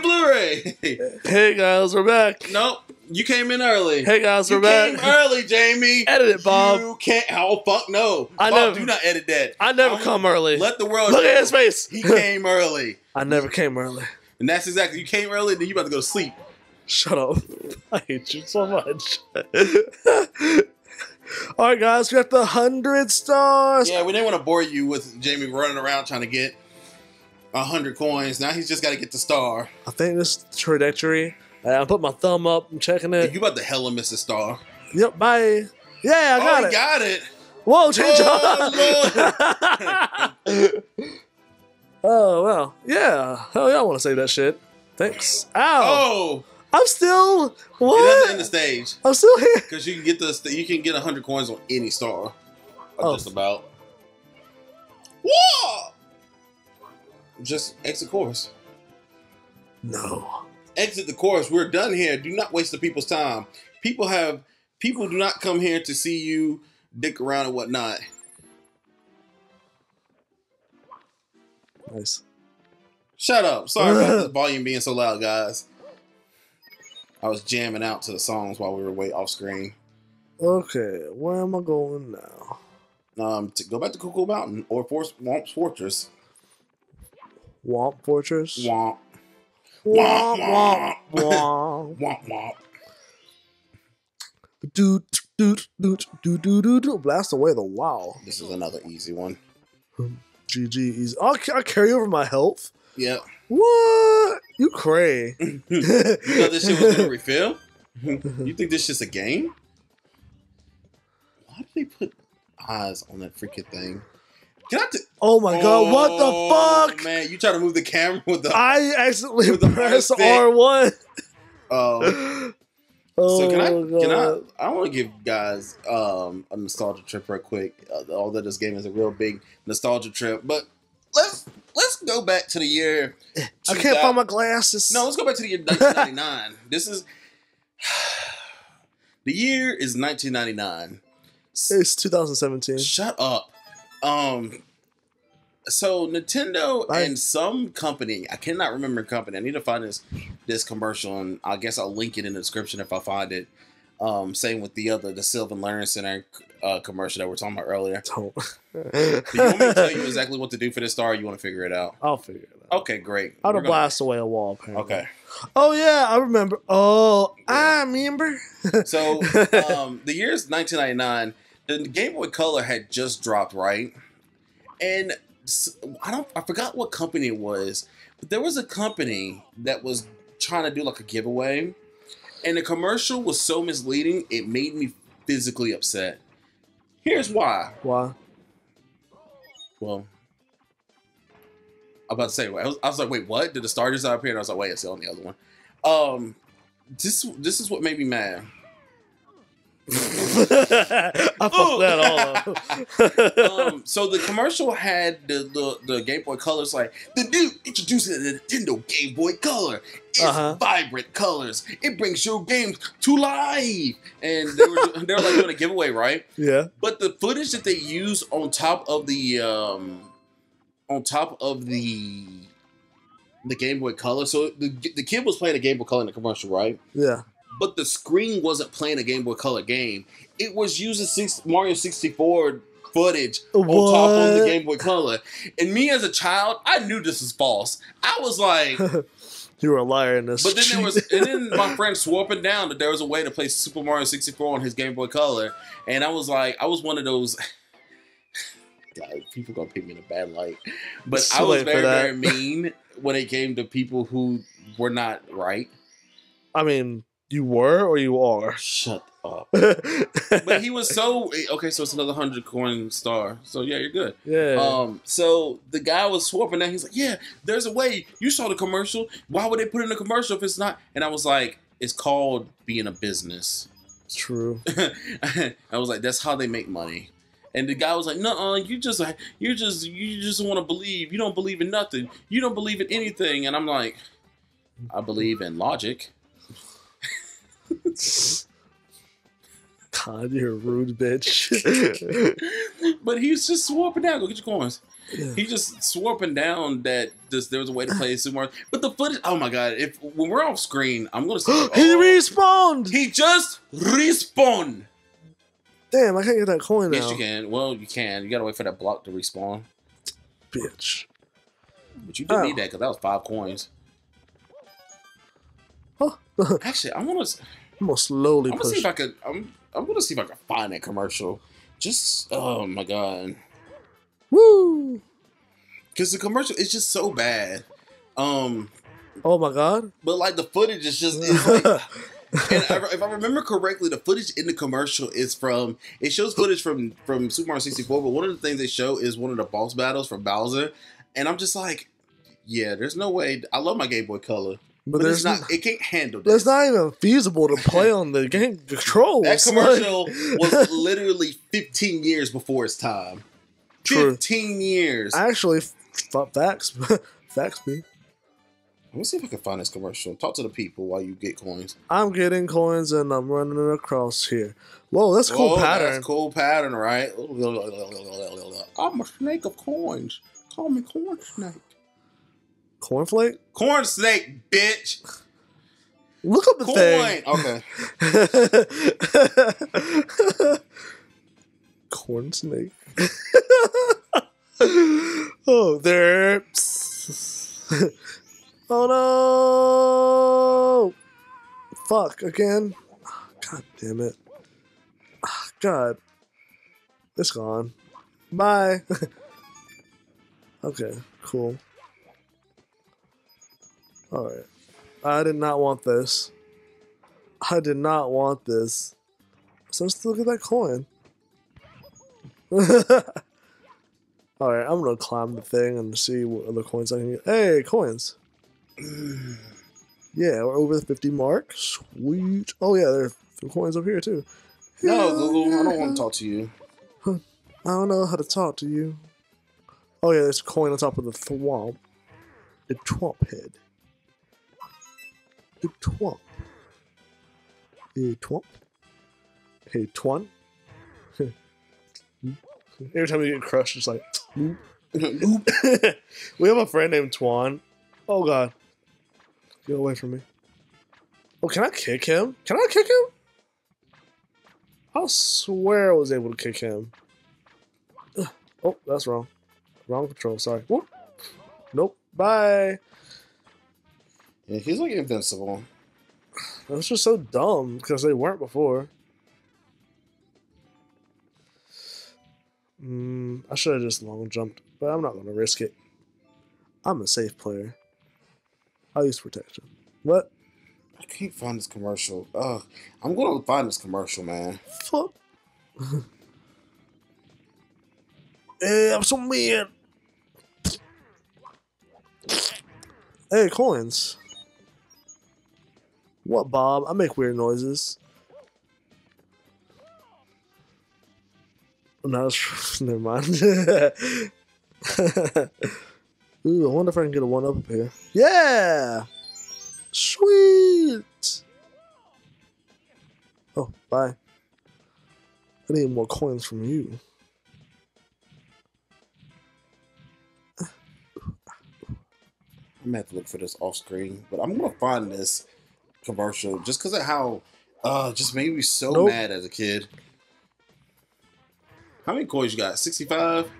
Blu-ray. Hey guys, we're back. Nope, you came in early. Hey guys, we're back. You came early, Jamie. Edit it, Bob. You can't. Oh fuck no. I Bob, never do not edit that. I never come early. Let the world look at his face. He came early. I never came early. And that's exactly. You came early, then you about to go to sleep. Shut up. I hate you so much. All right, guys, we got the 100 stars. Yeah, we didn't want to bore you with Jamie running around trying to get 100 coins. Now he's just got to get the star. I think this trajectory. I put my thumb up. I'm checking it. Dude, you about to hella miss a star. Yep. Bye. Yeah, I got it. Got it. Whoa, change up. Oh well. Yeah. Hell yeah, I want to say that shit. Thanks. Ow. Oh. I'm still. What? It doesn't end the stage. I'm still here. Because you can get the. You can get 100 coins on any star. Oh. Just about. Whoa. Just exit course. No. Exit the course. We're done here. Do not waste the people's time. People do not come here to see you dick around and whatnot. Nice. Shut up. Sorry about this volume being so loud, guys. I was jamming out to the songs while we were way off screen. Okay, where am I going now? To go back to Cuckoo Mountain or Thwomp's Fortress. Thwomp Fortress? Thwomp. Womp, womp, womp. Womp, womp. Doot, doot, doot, doot, doot, doot, doot. Blast away the wow. This is another easy one. GG easy. I'll carry over my health. Yep. What? You cray. You thought this shit was going to refill? You think this shit's a game? Why did they put eyes on that freaking thing? Can I oh my god, what the fuck? Man, you try to move the camera with the. I accidentally pressed R1. Oh. So I want to give guys a nostalgia trip real quick. Although this game is a real big nostalgia trip, but let's go back to the year. I can't find my glasses. No, let's go back to the year 1999. The year is 1999. It's 2017. Shut up. So Nintendo and some company, I cannot remember the company. I need to find this commercial, and I guess I'll link it in the description if I find it. Same with the Sylvan Learning Center commercial that we're talking about earlier. Don't. Do you want me to tell you exactly what to do for this star, or you want to figure it out? I'll figure it out. Okay, great. I'll blast away a wall, apparently. Okay. Oh yeah, I remember. Oh, yeah. I remember. So the year is 1999. The Game Boy Color had just dropped, right? And I forgot what company it was, but there was a company that was trying to do like a giveaway, and the commercial was so misleading it made me physically upset. Here's why. Why? Well, I'm about to say. I was like, wait, what? Did the star just appear? And I was like, wait, it's on the other one. This is what made me mad. I fucked that all up. So the commercial had the Game Boy Colors like the new introducing the Nintendo Game Boy Color. It's vibrant colors. It brings your games to life. And they were like doing a giveaway, right? Yeah. But the footage that they used on top of the Game Boy Color. So the kid was playing a Game Boy Color in the commercial, right? Yeah. But the screen wasn't playing a Game Boy Color game. It was using Mario 64 footage on top of the Game Boy Color. And me as a child, I knew this was false. I was like... You were a liar in this. But then there was... And then my friend swore up and down that there was a way to play Super Mario 64 on his Game Boy Color. And I was like... I was one of those... God, people gonna paint me in a bad light. But I was very, very mean when it came to people who were not right. I mean... You were or you are? Shut up. But he was so... Okay, so it's another 100 coin star. So, yeah, you're good. Yeah. So, the guy was swarping that. He's like, yeah, there's a way. You saw the commercial. Why would they put in a commercial if it's not... And I was like, it's called being a business. True. I was like, that's how they make money. And the guy was like, nuh-uh, you just want to believe. You don't believe in nothing. You don't believe in anything. And I'm like, I believe in logic. con, you're a rude bitch. But he's just swarping down. Go get your coins. Yeah. He's just swarping down that there was a way to play Super Mario. But the footage, oh my god, if when we're off screen, I'm gonna say he respawned! He just respawned! Damn, I can't get that coin now. Yes, you can. Well, you can. You gotta wait for that block to respawn. Bitch. But you didn't need that, because that was 5 coins. Huh? Actually, I'm gonna see if I could. I'm gonna see if I can find that commercial. Just oh my god. Woo! Because the commercial is just so bad. Oh my god. But like the footage is just. It's like, and if I remember correctly, the footage in the commercial is from, it shows footage from Super Mario 64, but one of the things they show is one of the boss battles from Bowser, and I'm just like, yeah, there's no way. I love my Game Boy Color, but there's not, it can't handle that. It's not even feasible to play on the game controls. That commercial was literally 15 years before its time. True. 15 years. Actually, facts me. Let me see if I can find this commercial. Talk to the people while you get coins. I'm getting coins and I'm running across here. Whoa, that's a cool pattern. That's a cool pattern, right? I'm a snake of coins. Call me Corn Snake. Cornflake? Corn Snake, bitch. Look up the thing. Okay. Corn Snake. Oh, there. Oh no! Fuck again! God damn it! God, it's gone. Bye. Okay, cool. All right. I did not want this. I did not want this. So let's still get that coin. All right, I'm gonna climb the thing and see what other coins I can get. Hey, coins. Yeah, we're over the 50 mark. Sweet. Oh yeah, there are some coins up here too. No, Google, I don't want to talk to you. I don't know how to talk to you. Oh yeah, there's a coin on top of the Thwomp. The Thwomp head. The Thwomp. The Thwomp. Hey, Twan. Every time we get crushed, it's like... We have a friend named Twan. Oh god. Get away from me. Oh, can I kick him? Can I kick him? I swear I was able to kick him. Ugh. Oh, that's wrong. Wrong control, sorry. Whoop. Nope. Bye. Yeah, he's like invincible. That's just so dumb, because they weren't before. I should have just long jumped, but I'm not going to risk it. I'm a safe player. I use protection. What? I can't find this commercial. Ugh. I'm gonna find this commercial, man. Fuck. Hey, I'm so mad. Hey, coins. What, Bob? I make weird noises. No, never mind. Ooh, I wonder if I can get a 1-up up here. Yeah! Sweet! Oh, bye. I need more coins from you. I'm gonna have to look for this off screen, but I'm gonna find this commercial just because of how just made me so mad as a kid. How many coins you got? 65?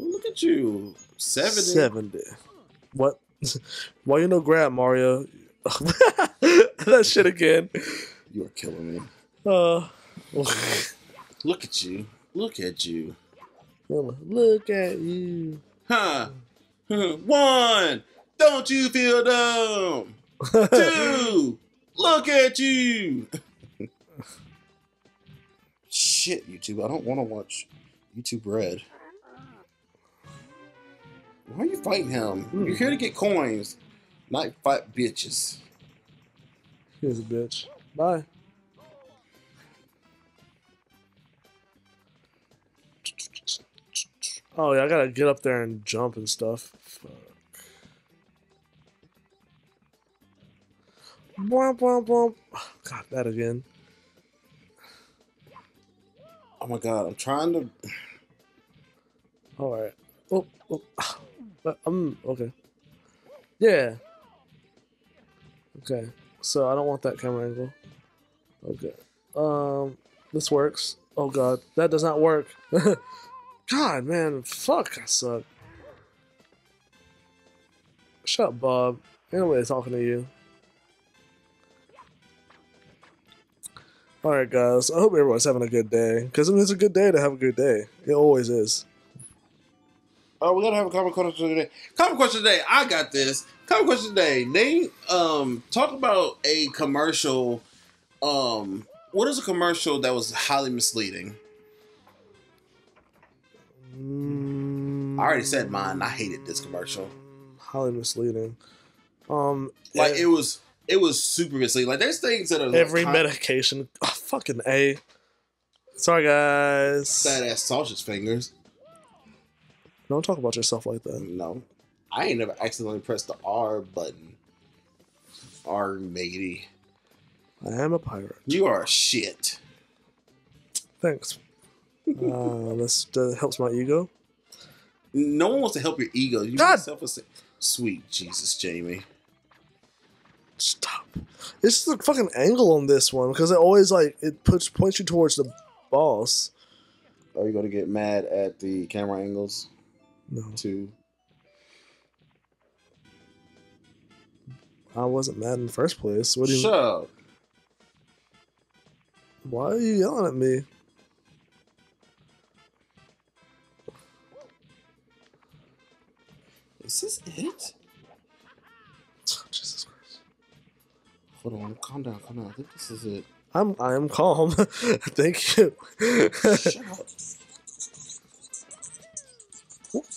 Look at you. 70. 70. What? Why you no grab, Mario? That shit again. You are killing me. Look at you. Look at you. Look at you. Huh. 1. Don't you feel dumb? 2. Look at you. Shit, YouTube. I don't want to watch YouTube Red. Why are you fighting him? You're here to get coins, not fight bitches. Here's a bitch. Bye. Oh, yeah, I gotta get up there and jump and stuff. Fuck. Womp, womp, womp. God, that again. Oh my god, I'm trying to. Alright. Oh, oh. Okay. Yeah. Okay. So I don't want that camera angle. Okay. This works. Oh god, that does not work. God, man, fuck, I suck. Shut up, Bob. Ain't nobody talking to you. Alright, guys, I hope everyone's having a good day. Because I mean, it's a good day to have a good day. It always is. Oh, we're going to have a common question today. Common question today. I got this. Common question today. Nate, talk about a commercial. What is a commercial that was highly misleading? I already said mine. I hated this commercial. Highly misleading. Like, it was super misleading. Like, there's things that are... Every like medication. Oh, fucking A. Sorry, guys. Sad-ass sausage fingers. Don't talk about yourself like that. No. I ain't never accidentally pressed the R button. R, matey. I am a pirate. You are shit. Thanks. That helps my ego. No one wants to help your ego. You God! Sweet Jesus, Jamie. Stop. It's the fucking angle on this one because it always like it points you towards the boss. Are you gonna get mad at the camera angles? No. Two. I wasn't mad in the first place. What do you? Shut up. Why are you yelling at me? Is this it? Oh, Jesus Christ. Hold on, calm down, calm down. I think this is it. I am calm. Thank you. Shut up.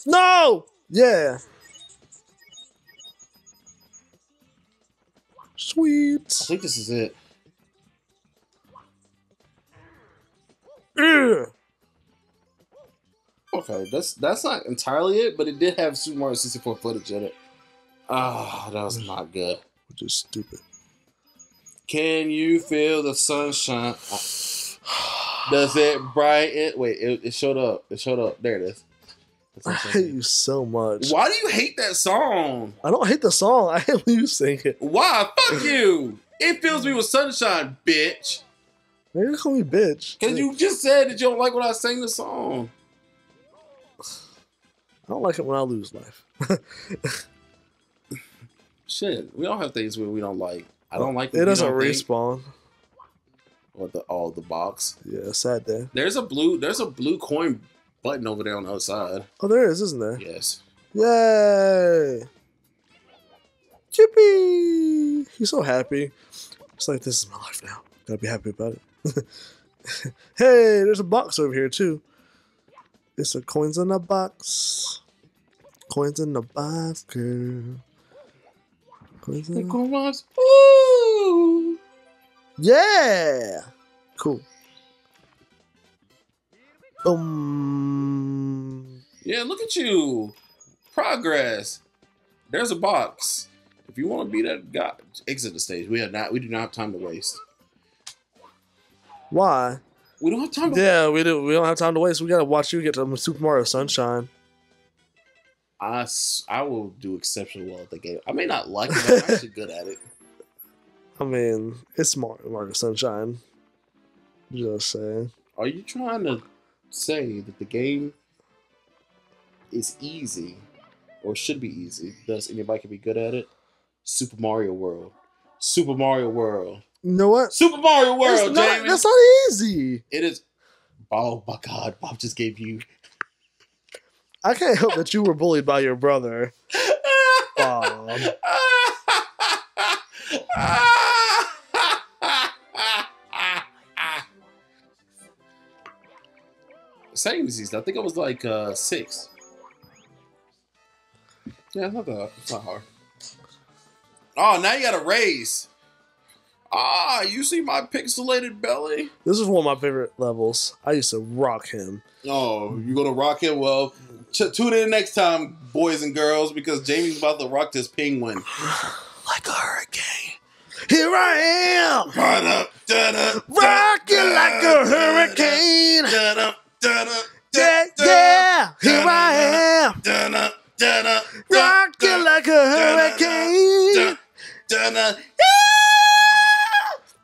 No! Yeah. Sweet. I think this is it. Ugh. Okay, that's not entirely it, but it did have Super Mario 64 footage in it. Ah, oh, that was not good. Which is stupid. Can you feel the sunshine? Does it brighten? Wait, it showed up. It showed up. There it is. I hate you so much. Why do you hate that song? I don't hate the song. I hate when you sing it. Why? Fuck you. It fills me with sunshine, bitch. Maybe you call me bitch. Because you just said that you don't like when I sing the song. I don't like it when I lose life. Shit, we all have things where we don't like. I don't like. It doesn't respawn. What the? Oh, the box. Yeah, sad day. There's a blue coin button over there on the other side. Oh, there is, isn't there? Yes. Yay! Yippee! He's so happy. It's like this is my life now. Gotta be happy about it. Hey, there's a box over here too. It's a coins in a box. Coins in the box, girl. Coins in the box. Ooh! Yeah! Cool. Yeah, look at you. Progress. There's a box. If you want to be that guy, exit the stage. We do not have time to waste. Why? We don't have time to we don't have time to waste. We gotta watch you get to Super Mario Sunshine. I will do exceptionally well at the game. I may not like it, but I'm actually good at it. I mean, it's Mario Sunshine. Just saying. Are you trying to say that the game is easy, or should be easy? Thus, anybody can be good at it? Super Mario World. Super Mario World. You know what? Super Mario World, Jamie. That's not easy. It is. Oh my God, Bob just gave you. I can't help that you were bullied by your brother. Bob. Same disease. I think I was like 6. Yeah, it's not hard. Oh, now you got a raise. Ah, you see my pixelated belly? This is one of my favorite levels. I used to rock him. Oh, you're going to rock him? Well, tune in next time, boys and girls, because Jamie's about to rock this penguin. Like a hurricane. Here I am! Rock you like a hurricane!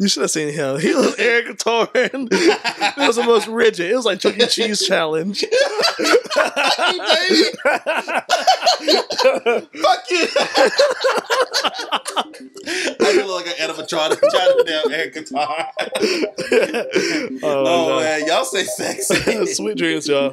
You should have seen him. He was Eric Torrin. It was the most rigid. It was like Chuck E. Cheese challenge. Fuck you. I feel like an animatronic trying to damn air guitar. Oh, man. Y'all say sexy. Sweet dreams, y'all.